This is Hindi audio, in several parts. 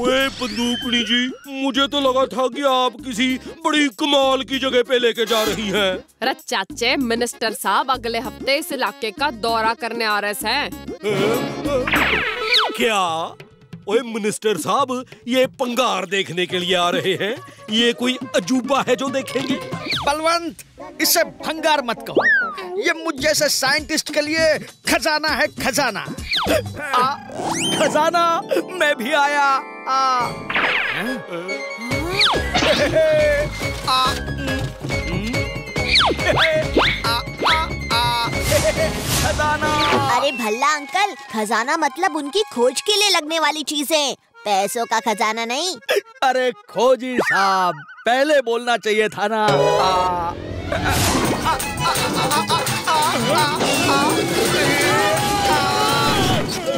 ओए बंदूकड़ी जी, मुझे तो लगा था कि आप किसी बड़ी कमाल की जगह पे लेके जा रही हैं। अरे चाचे, मिनिस्टर साहब अगले हफ्ते इस इलाके का दौरा करने आ रहे हैं। क्या? ओए मिनिस्टर साहब, ये पंगार देखने के लिए आ रहे हैं? ये कोई अजूबा है जो देखेंगे? बलवंत, इसे भंगार मत कहो, ये मुझ जैसे साइंटिस्ट के लिए खजाना है, खजाना। खजाना, मैं भी आया। खजाना। अरे भल्ला अंकल, खजाना मतलब उनकी खोज के लिए लगने वाली चीजें, पैसों का खजाना नहीं। अरे खोजी साहब, पहले बोलना चाहिए था ना।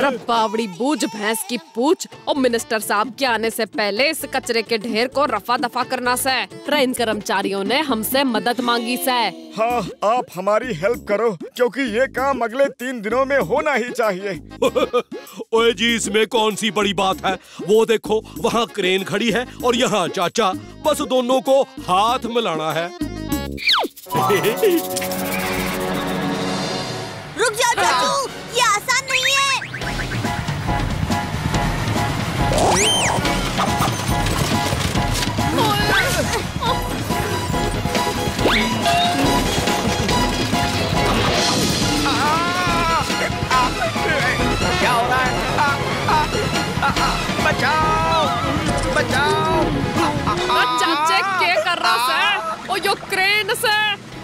रब्बावड़ी बूझ भैंस की पूछ, और मिनिस्टर साहब के आने से पहले इस कचरे के ढेर को रफा दफा करना से ट्रेन कर्मचारियों ने हमसे मदद मांगी से। हाँ, आप हमारी हेल्प करो क्योंकि ये काम अगले 3 दिनों में होना ही चाहिए। ओए जी, इसमें कौन सी बड़ी बात है? वो देखो वहाँ क्रेन खड़ी है और यहाँ चाचा, बस दोनों को हाथ मिलाना है। रुक जाओ चाचू, ये आसान नहीं है। क्या हो रहा है? बचाओ बचाओ। चाचे क्या कर रहा है? ओ यो क्रेन से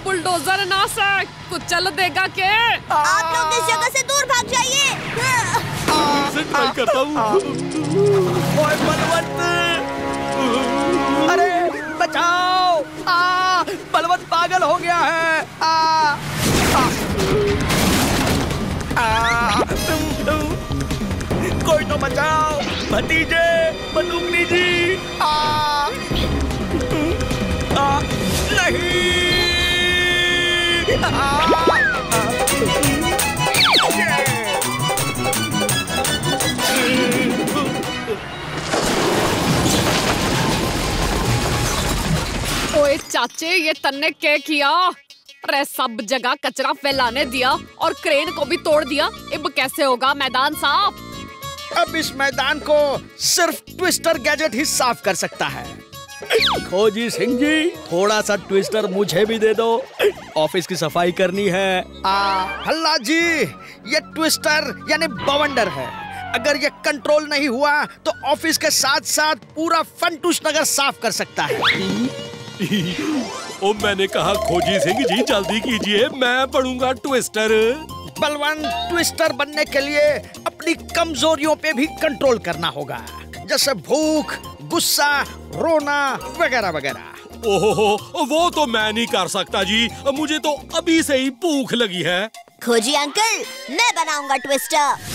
बुलडोजर ना से कुचल देगा के। आप लोग इस जगह से दूर भाग जाइए। उसे ट्राई करता हूँ। ओए बलवंत, अरे बचाओ। बलवंत पागल हो गया है। कोई तो बचाओ, भतीजे, बंदूकनी जी। नहीं। ओए चाचे, ये तन्ने क्या किया? अरे सब जगह कचरा फैलाने दिया और क्रेन को भी तोड़ दिया। अब कैसे होगा मैदान साफ? अब इस मैदान को सिर्फ ट्विस्टर गैजेट ही साफ कर सकता है। खोजी सिंह जी, थोड़ा सा ट्विस्टर मुझे भी दे दो, ऑफिस की सफाई करनी है। हल्ला जी, ये ट्विस्टर यानी बवंडर है, अगर ये कंट्रोल नहीं हुआ तो ऑफिस के साथ साथ पूरा फंटूश नगर साफ कर सकता है। ओ मैंने कहा खोजी सिंह जी जल्दी कीजिए, मैं पढ़ूंगा ट्विस्टर। बलवंत, ट्विस्टर बनने के लिए अपनी कमजोरियों पे भी कंट्रोल करना होगा, जैसे भूख, गुस्सा, रोना वगैरह वगैरह। ओहो, वो तो मैं नहीं कर सकता जी, मुझे तो अभी से ही भूख लगी है। खोजी अंकल, मैं बनाऊंगा ट्विस्टर।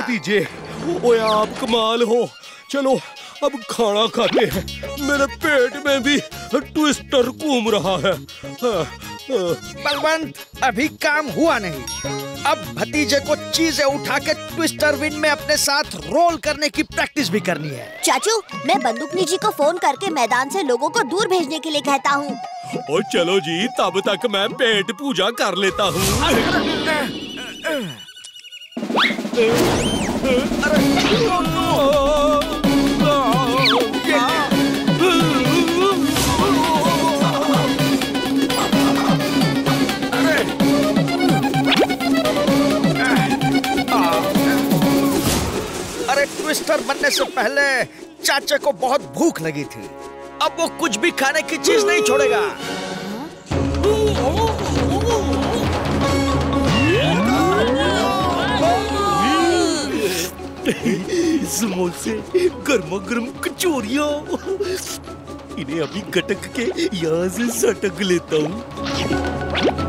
भतीजे, ओए आप कमाल हो। चलो अब खाना खाते हैं, मेरे पेट में भी ट्विस्टर घूम रहा है। बलवंत, अभी काम हुआ नहीं, अब भतीजे को चीजें उठा के ट्विस्टर विंड में अपने साथ रोल करने की प्रैक्टिस भी करनी है। चाचू, मैं बंदूकनी जी को फोन करके मैदान से लोगों को दूर भेजने के लिए कहता हूँ। और चलो जी, तब तक मैं पेट पूजा कर लेता हूँ। ट्विस्टर बनने से पहले चाचा को बहुत भूख लगी थी, अब वो कुछ भी खाने की चीज नहीं छोड़ेगा। समोसे, गर्मा गर्म कचौरियाँ, इन्हें अभी गटक के यहाँ से सटक लेता हूँ।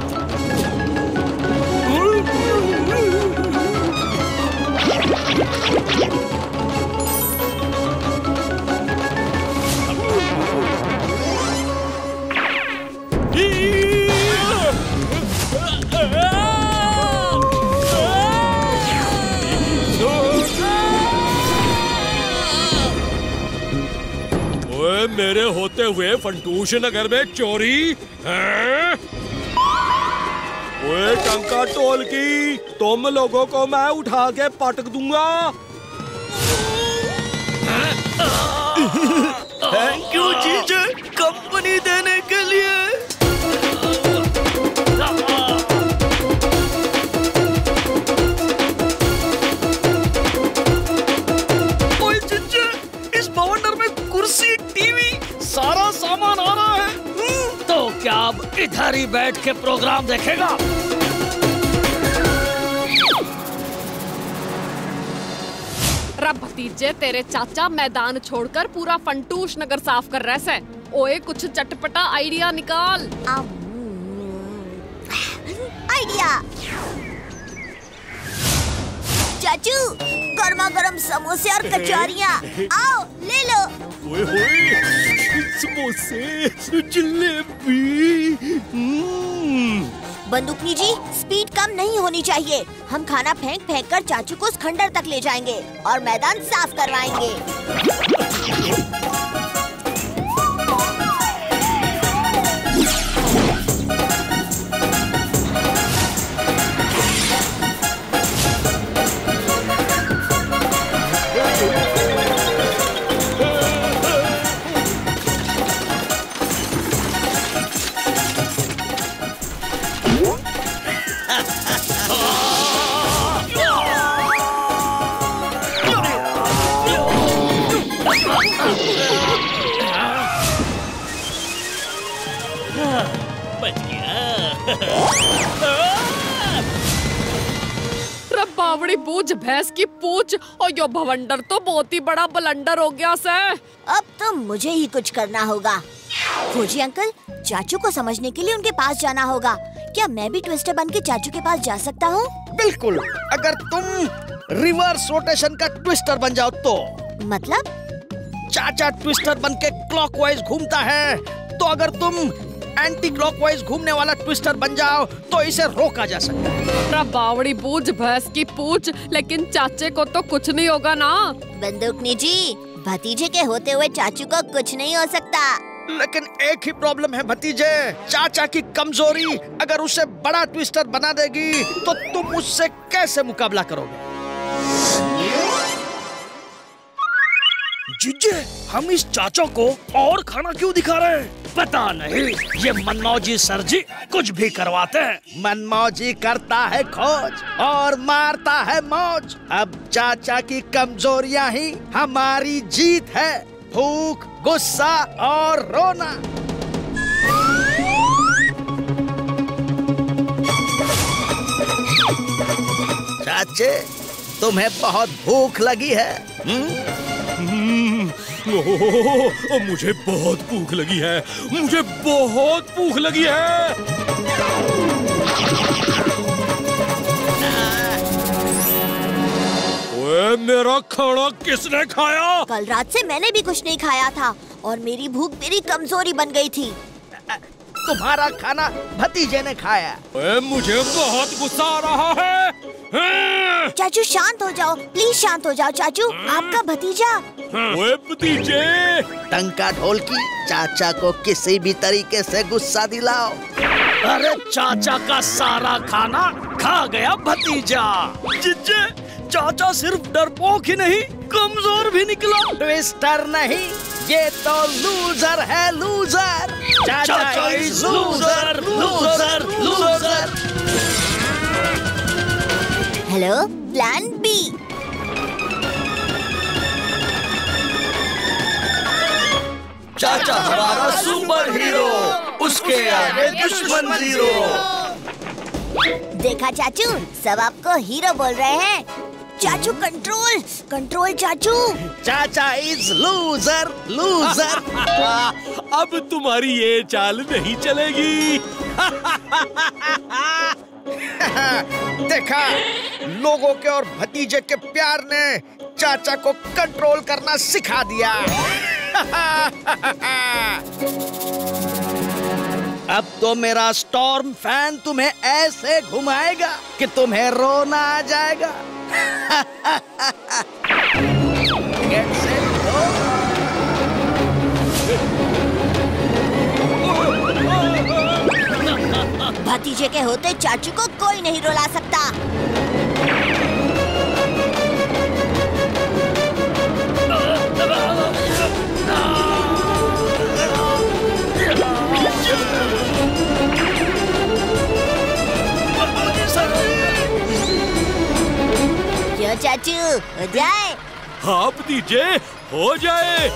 ओए मेरे होते हुए फंटूश नगर में चोरी है? ओए टंका टोल की तुम लोगों को मैं उठा के पटक दूंगा। थैंक यू जीजा कंपनी देने के लिए। इधर ही बैठ के प्रोग्राम देखेगा। रब भतीजे तेरे चाचा मैदान छोड़कर पूरा फंटूश नगर साफ कर रहे से। ओए कुछ चटपटा आइडिया निकाल। आइडिया। चाचू गर्मा गर्म समोसे और कचौरियाँ आओ ले लो। ओए होए समोसे जलेबी। बंदूकनी जी स्पीड कम नहीं होनी चाहिए। हम खाना फेंक फेंक कर चाचू को उस खंडर तक ले जाएंगे और मैदान साफ करवाएंगे। रब्बावड़ी पूछ भैंस की पूछ और यो भवंडर तो बहुत ही बड़ा बलंडर हो गया से। अब तो मुझे ही कुछ करना होगा। फौजी अंकल चाचू को समझने के लिए उनके पास जाना होगा। क्या मैं भी ट्विस्टर बन के चाचू के पास जा सकता हूँ? बिल्कुल, अगर तुम रिवर्स रोटेशन का ट्विस्टर बन जाओ तो। मतलब? चाचा ट्विस्टर बन के क्लॉकवाइज घूमता है तो अगर तुम एंटी क्लॉकवाइज घूमने वाला ट्विस्टर बन जाओ तो इसे रोका जा सकता है। रबावड़ी बूझ भैंस की पूछ, लेकिन चाचे को तो कुछ नहीं होगा ना? बंदूकनी जी भतीजे के होते हुए चाचू को कुछ नहीं हो सकता। लेकिन एक ही प्रॉब्लम है भतीजे, चाचा की कमजोरी अगर उसे बड़ा ट्विस्टर बना देगी तो तुम उससे कैसे मुकाबला करोगे? जीजे हम इस चाचा को और खाना क्यों दिखा रहे हैं? पता नहीं ये मनमोह जी सर जी कुछ भी करवाते हैं। मनमोह जी करता है खोज और मारता है मौज। अब चाचा की कमजोरियां ही हमारी जीत है। भूख, गुस्सा और रोना। चाचे तुम्हें बहुत भूख लगी है? मुझे बहुत भूख लगी है, मुझे बहुत भूख लगी है। ओए मेरा खाना किसने खाया? कल रात से मैंने भी कुछ नहीं खाया था और मेरी भूख मेरी कमजोरी बन गई थी। तुम्हारा खाना भतीजे ने खाया। ओए मुझे बहुत गुस्सा आ रहा है। चाचू शांत हो जाओ, प्लीज शांत हो जाओ चाचू। आपका भतीजा। ओए भतीजे टंका ढोल की चाचा को किसी भी तरीके से गुस्सा दिलाओ। अरे चाचा का सारा खाना खा गया भतीजा। जीजे चाचा सिर्फ डरपोक ही नहीं कमजोर भी निकला। ट्विस्टर नहीं, ये तो लूजर है लूजर। चाचा is loser loser loser. Hello plan B. चाचा हमारा सुपर हीरो, उसके आगे दुश्मन जीरो। देखा चाचू सब आपको हीरो बोल रहे हैं। चाचू कंट्रोल कंट्रोल चाचू। चाचा इज लूजर लूजर। अब तुम्हारी ये चाल नहीं चलेगी। देखा लोगों के और भतीजे के प्यार ने चाचा को कंट्रोल करना सिखा दिया। अब तो मेरा स्टॉर्म फैन तुम्हें ऐसे घुमाएगा कि तुम्हें रोना आ जाएगा। भतीजे के होते चाचू को कोई नहीं रुला सकता। क्यों चाचू, हो जाए? हाँ भतीजे, हो जाए।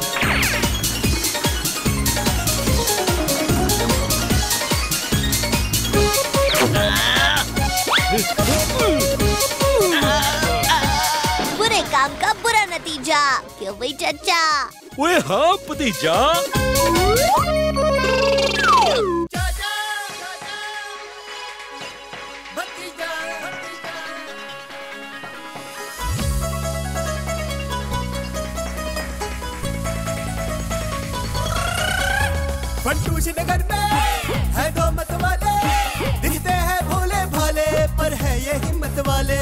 बुरे काम का बुरा नतीजा, क्यों भाई चाचा? वे हाँ भतीजा। चाचा, भतीजा, फंटूश नगर में है दो मत वाले, दिखते हैं भोले भाले पर है ये हिम्मत वाले।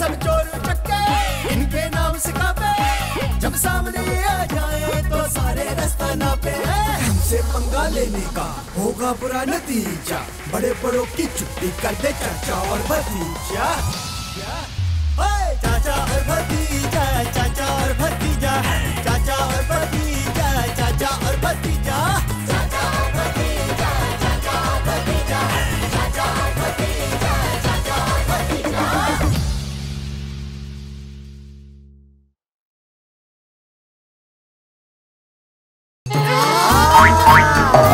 सब चोर उचक्के इनके नाम से कापे, जब सामने आ जाए तो सारे रास्ता नापे। हमसे पंगा लेने का होगा बुरा नतीजा, बड़े बड़ों की छुट्टी कर दे चाचा और भतीजा। ओए चाचा और भतीजा, चाचा और भतीजा, चाचा और भतीजा, चाचा और भतीजा, चाचा और भतीजा, चाचा और भतीजा, चाचा और भतीजा, चाचा और भतीजा। चाचा और भतीजा।